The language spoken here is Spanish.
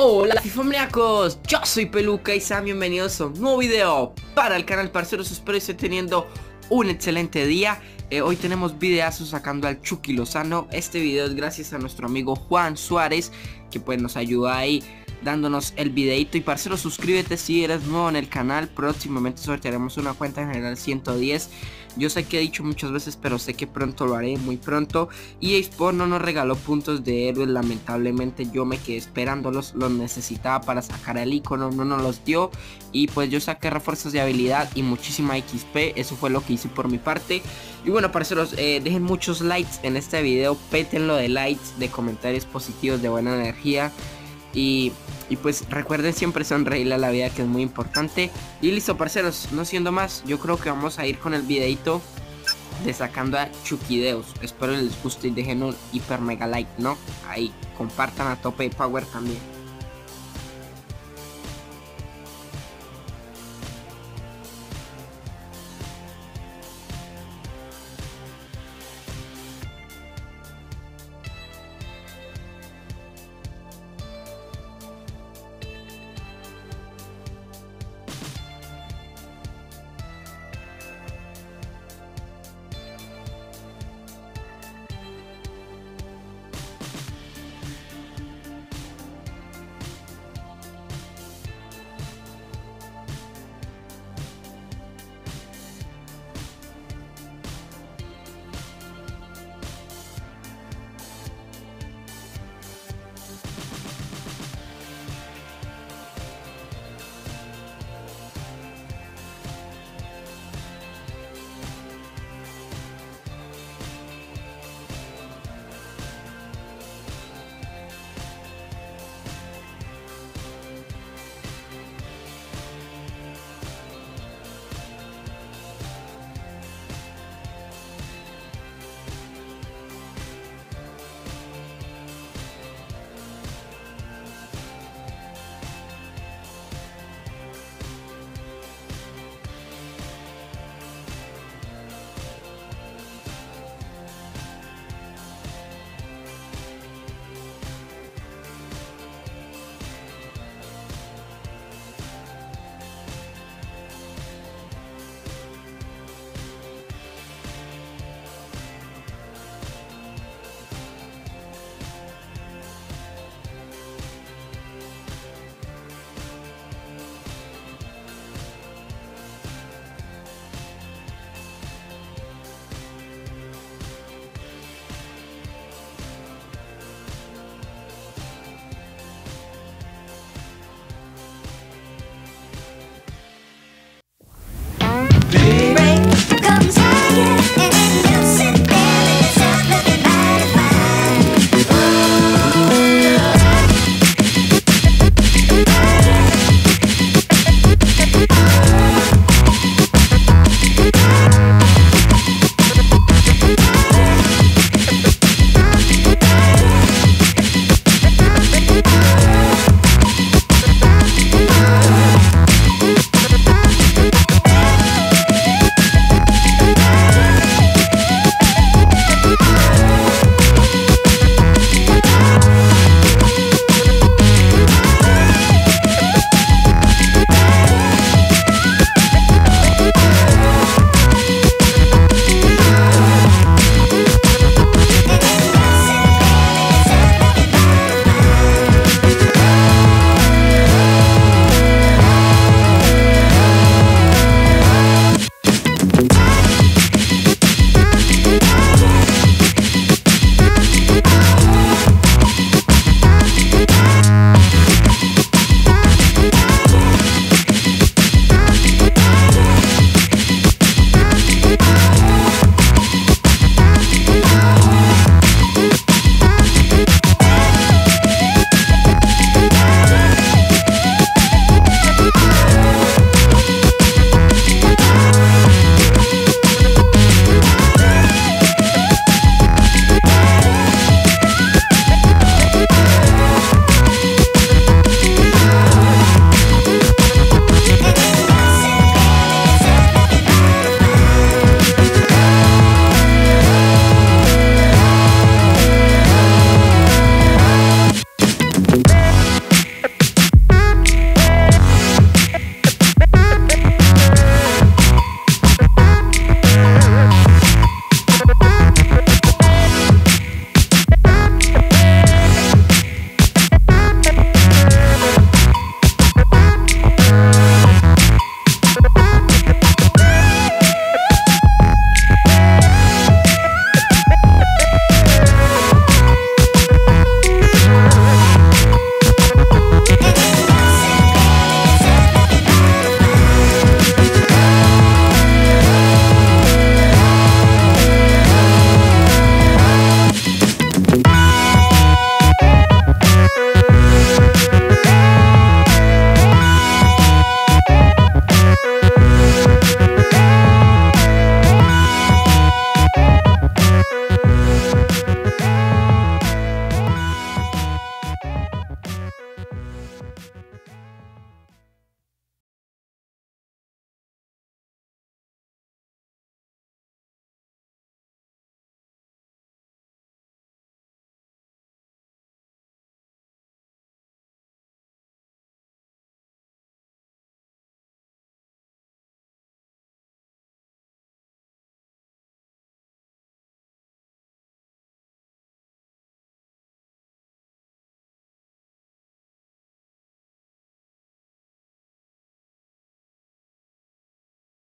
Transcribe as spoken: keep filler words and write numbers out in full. Hola fifomaniacos, yo soy Peluca y sean bienvenidos a un nuevo video para el canal, parceros. Espero que estén teniendo un excelente día. eh, Hoy tenemos videazos sacando al Chucky Lozano. Este video es gracias a nuestro amigo Juan Suárez, que pues nos ayuda ahí dándonos el videito. Y parceros, suscríbete si eres nuevo en el canal. Próximamente sortearemos una cuenta en general ciento diez. Yo sé que he dicho muchas veces, pero sé que pronto lo haré, muy pronto. Y E A no nos regaló puntos de héroes, lamentablemente yo me quedé esperándolos. Los necesitaba para sacar el icono, no nos los dio. Y pues yo saqué refuerzos de habilidad y muchísima X P. Eso fue lo que hice por mi parte. Y bueno, parceros, eh, dejen muchos likes en este video. Pétenlo de likes, de comentarios positivos, de buena energía. Y, y pues recuerden siempre sonreírle a la vida, que es muy importante. Y listo, parceros, no siendo más, yo creo que vamos a ir con el videito de sacando a Mexideus. Espero les guste y dejen un hiper mega like, ¿no? Ahí, compartan a tope y power también.